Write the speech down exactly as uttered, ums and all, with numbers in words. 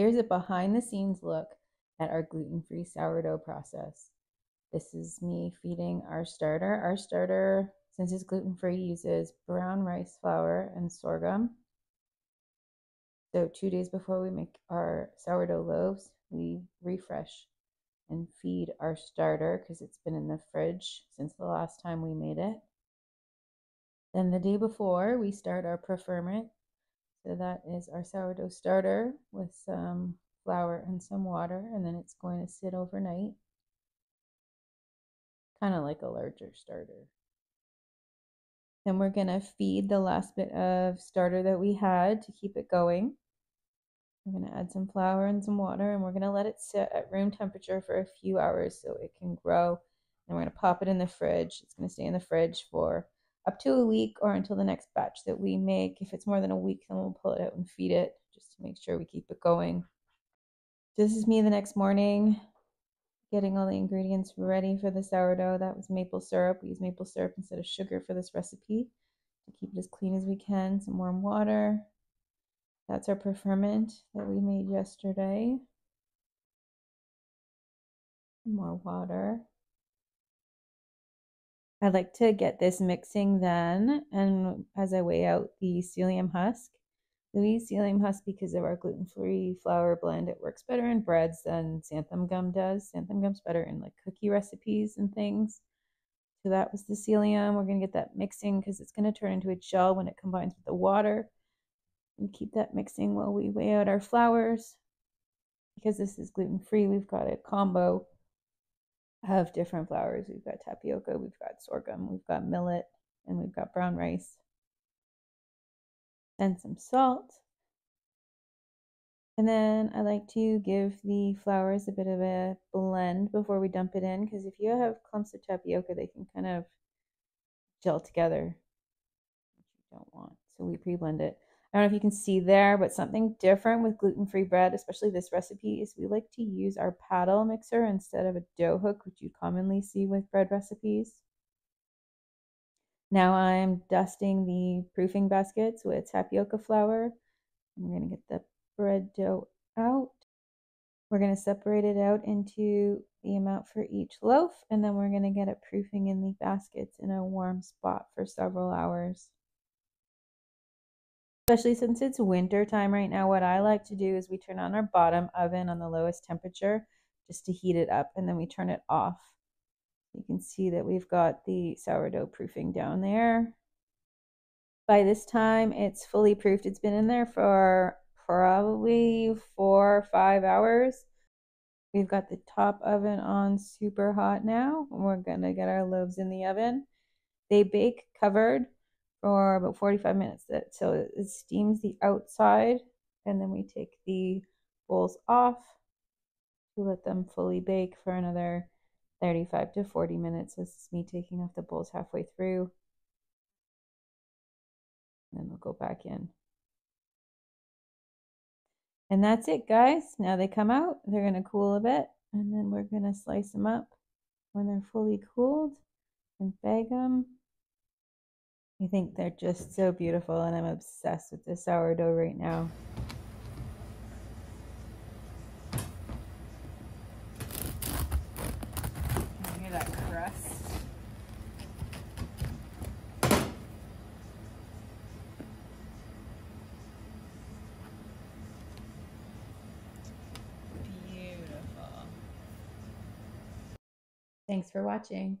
Here's a behind the scenes look at our gluten-free sourdough process. This is me feeding our starter. Our starter, since it's gluten-free, uses brown rice flour and sorghum. So two days before we make our sourdough loaves, we refresh and feed our starter because it's been in the fridge since the last time we made it. Then the day before, we start our preferment. So that is our sourdough starter with some flour and some water, and then it's going to sit overnight. Kind of like a larger starter. Then we're gonna feed the last bit of starter that we had to keep it going. We're gonna add some flour and some water, and we're gonna let it sit at room temperature for a few hours so it can grow. And we're gonna pop it in the fridge. It's gonna stay in the fridge for up to a week or until the next batch that we make. If it's more than a week, then we'll pull it out and feed it just to make sure we keep it going. This is me the next morning, getting all the ingredients ready for the sourdough. That was maple syrup. We use maple syrup instead of sugar for this recipe to keep it as clean as we can. Some warm water. That's our preferment that we made yesterday. More water. I like to get this mixing then, and as I weigh out the psyllium husk. We use psyllium husk because of our gluten-free flour blend. It works better in breads than xanthan gum does. Xanthan gum's better in like cookie recipes and things. So that was the psyllium. We're going to get that mixing because it's going to turn into a gel when it combines with the water. We keep that mixing while we weigh out our flours. Because this is gluten-free, we've got a combo of different flours. We've got tapioca, we've got sorghum, we've got millet, and we've got brown rice. And some salt. And then I like to give the flours a bit of a blend before we dump it in, because if you have clumps of tapioca, they can kind of gel together, which you don't want. So we pre-blend it. I don't know if you can see there, but something different with gluten-free bread, especially this recipe, is we like to use our paddle mixer instead of a dough hook, which you commonly see with bread recipes. Now I'm dusting the proofing baskets with tapioca flour. I'm going to get the bread dough out. We're going to separate it out into the amount for each loaf, and then we're going to get it proofing in the baskets in a warm spot for several hours. Especially since it's winter time right now, what I like to do is we turn on our bottom oven on the lowest temperature just to heat it up, and then we turn it off. You can see that we've got the sourdough proofing down there. By this time, it's fully proofed. It's been in there for probably four or five hours. We've got the top oven on super hot now, and we're gonna get our loaves in the oven. They bake covered for about forty-five minutes, so it steams the outside, and then we take the bowls off to let them fully bake for another thirty-five to forty minutes. This is me taking off the bowls halfway through. And then we'll go back in. And that's it, guys. Now they come out, they're gonna cool a bit, and then we're gonna slice them up when they're fully cooled and bag them. I think they're just so beautiful, and I'm obsessed with this sourdough right now. Thanks for watching.